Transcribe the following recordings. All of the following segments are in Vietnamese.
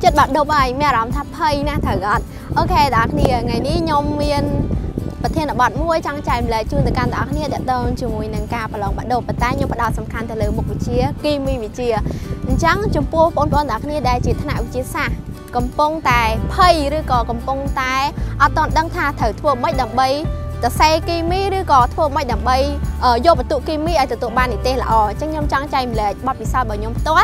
chất bạn đâu bài mẹ làm tháp hay na thở gật ok đã thì ngày ní nhom miên bất thiên là bạn mua trang trải lại chung từ can đã thì đã tôm chùi nâng ca và lòng bạn đầu bắt tay nhưng bạn đào sầm can từ lời một chia kim vị chia trắng chùm pua bốn con đã thì đây chỉ thân nào chia xa cầm bông tài phây rồi còn cầm bông tài ở toàn đang tha thở thua mấy đầm bayจะใส่กีมีหรือก็ทั่วไม่ดับใบโยบตุกีมีไอตุตุบานอีเตะละอ๋อจังยมจังใจมันเลยบับปีซาบ่ยมตัว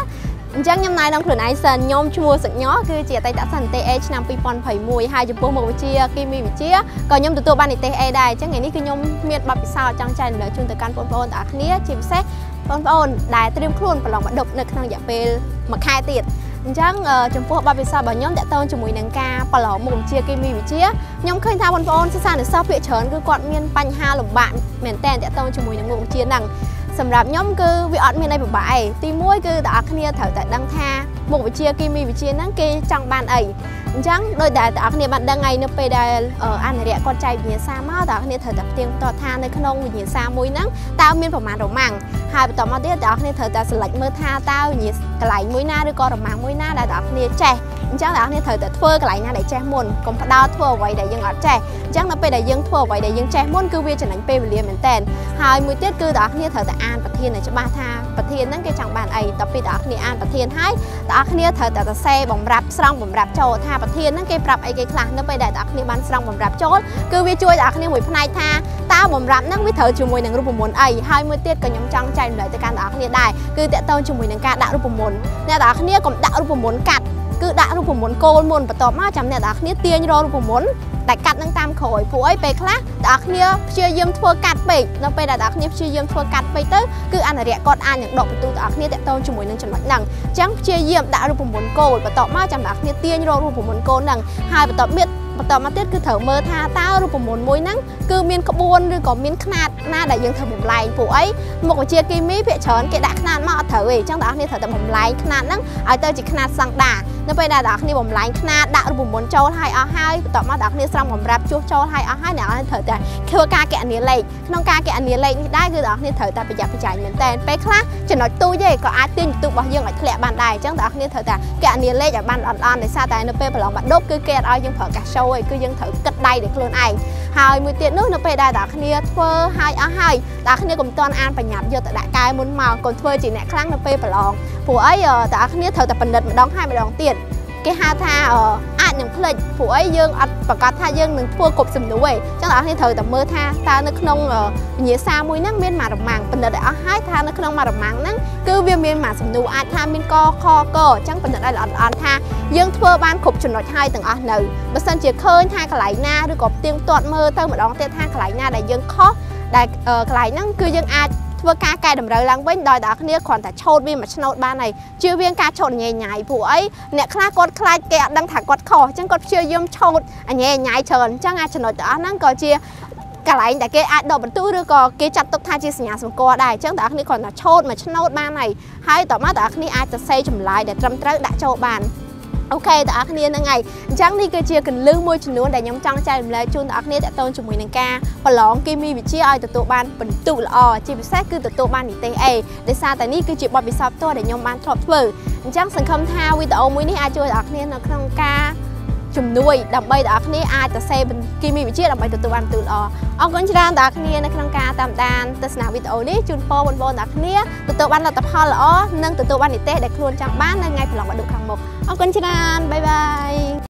จังยมนายน้องผืนไอซันยมชัวสักย้อคือเจียไตตัดสันเตะนำปีปอนไผ่มวยหายจุดปูหมกวิเชียกีมีวิเชียก็ยมตุตุบานอีเตะได้จังไงนี่คือยมเมียบับปีซาจังใจเลยจุนตะการปนปนแต่เนี้ยจีบเซ็กปนปนได้เตรียมครุ่นปลองบัดดบในขณะอย่าเปลมาคายติดchẳng chấm phù hợp ba vì sao bảo nhóm đã tôn cho mùi nắng ca, bảo lỏ mồm chia cây mi bị chia, nhóm khơi thao bồn bồn, sao được sao bị chớn cứ quạt miên panh ha lục bạn, mền tèn đã tôn cho mùi nắng mồm chia đằng, sầm rạp nhóm cứ bị ọt miên đây bị bại, tim mũi cứ đã khnia thở tại đăng tha, mồm bị chia cây mi bị chia nắng kia chẳng bàn ấy, chẳng đôi đại đã khnia bạn đang ngày nấp về đây ở ăn để con trai bị xa máu đã khnia thở tại tiếng tọt tha nơi khôn ông bị xa mũi nắng, tao miên phẩm màn rộng màng, hai bị tọt máu tiếc đã khnia thở tại sờ lạnh mưa tha tao nhỉ, lạnh mũi na đôi co rộng màng mũi na đã đọc nè trẻ chắc là nè thời tự thưa cái lại nha để trẻ môn cũng đo thua vậy để dân ở trẻ chắc là bây để dân thua vậy để dân trẻ môn cứ việc trở thành pe liền mình tên hai mươi tiết cứ đọc nè thời tự an và thiên này cho ba tha và thiên nắng cái chẳng bàn ấy tập đi đọc nè an và thiên hai đọc nè thời tự xe bóng rạp xong bóng rạp trâu tha và thiên nắng cái rạp ấy cái là nó bây để đọc nè bàn xong bóng rạp chốt cứ việc chui đọc nè mùi phun này tha tao bóng rạp nắng với thời chùm mùi nắng rụp mồn ấy 20 tiết cái nhóm trăng chạy lại tự can đọc nè đài cứ tẹt tao chùm mùi nắng ca đã rụp mồn nè đọc nè cũng đã rụp mồn cắt cứ đã rụp mồn côn mồn và tóm má chấm nè đạc nít tiền rồi rụp mồn đại cắt đang tam khổi phụ ấy bẹt lá đạc nít chưa yếm thua cắt bẹt nó bây là đạc nít chưa yếm thua cắt bẹt tới cứ ăn là rẻ con ăn những động từ đạc nít để tôm chùm mùi nâng chấm lạnh nặng trắng chưa yếm đã rụp mồn côn và tóm má chấm đạc nít tiền rồi rụp mồn côn nặng hai và tóm biết và tóm má tiết cứ thở mơ tha tao rụp mồn môi nắng cứ miên có buồn rồi có miên khát na đại dương thở bụng lạnh phụ ấy một cái chia kim mỹ vệ chớn cái đạc khát mọ thở về trắng đạc nít thở bụng lạnh khát nắng ai tao chỉ khát sang đà nó bây giờ đọc đi bấm lạnh na đã được bấm muốn trâu hai ở hai tọt mà đọc đi xong bấm ráp chuột trâu hai ở hai nào thở tại kêu ca kẹn nỉ lệ không ca kẹn nỉ lệ đai cứ đọc đi thở tại bây giờ phải chạy mình tên bé khác chỉ nói tôi vậy có ai tin tụi bảo dương ở lẹ bàn đài chẳng đọc đi thở tại kẹn nỉ lệ ở bàn on để xa tại nó bây giờ bạn đốt cứ kẹt ở dương thở cả sâu ấy cứ dương thở cất đai để luôn ảnh hai mươi tiện nước nó bây giờ đọc đi thơ hai ở hai đọc đi cùng toàn an và nhạt vô tại đại cai muốn màu còn thơ chỉ nẹt kháng nó bây giờ lòng phụ ấy đọc đi thở tại phần đất đóng hai mà đóng tiền cái ha tha ở ăn những cái phụ ấy dương ăn và cá tha dương đừng thua cục sầm núi chắc là khi thời tập mơ tha ta nó không nhớ xa mũi nắng miên mà đồng màng phần đợt đã hái tha nó không mà đồng màng nắng cứ viêm miên mà sầm núi ăn tha miên co kho cờ chắc phần đợt đây là ăn tha dương thua ban cục chuẩn nội hai từng ăn nữ mà sân chỉ khơi tha cái lại na rồi có tiếng toạn mơ thơ mà đón tha cái lại na đại dương khó đại cái lại nắng cứ dương ăn vừa cá cài đầm rơi lăng bên đòi đá kia còn thả trâu viên mà trâu ba này chưa viên cá trộn nhảy nhảy phụ ấy nè khla con khai kẹo đang thả quạt khò chẳng còn chưa yếm trâu anh nhảy nhảy trơn chẳng ai trơn nói đó năng còn chia cả lại đã cái ăn đồ bẩn túi đưa cò cái chặt tóc thay chia nhà sầm cò đài chẳng đá kia còn thả trâu mà trâu ba này hai tỏ mắt đá kia ai sẽ xây chùm lại để trầm trắng đã trâu bàn ok đã khnia năng ngày chẳng đi cơ chia cần lương môi chừng nữa để nhóm trăng trai lại chun đã khnia đã tôn chừng mùi nắng ca và lóng kim mi bị chia ai từ tổ ban phần tụ là o chia bị sát cứ từ tổ ban thì tê e để xa tại ní cứ chịu bọn bị sập to để nhóm ban thọp thử chẳng sừng khâm thao vì tổ mũi ní ai chơi đã khnia nó không ca chùm nuôi đầm bay đã khnia ai từ xe bên kim mi bị chia đầm bay từ tổ ban tụ là o ông con chia đã khnia nó không ca tam đan từ nào vì tổ ní chun po bồn bồn đã khnia từ tổ ban là tập ho là o nâng từ tổ ban thì tê để luôn chẳng bán nên ngay phải lòng bạn được hàng một ขอบคุณชนานบ๊ายบาย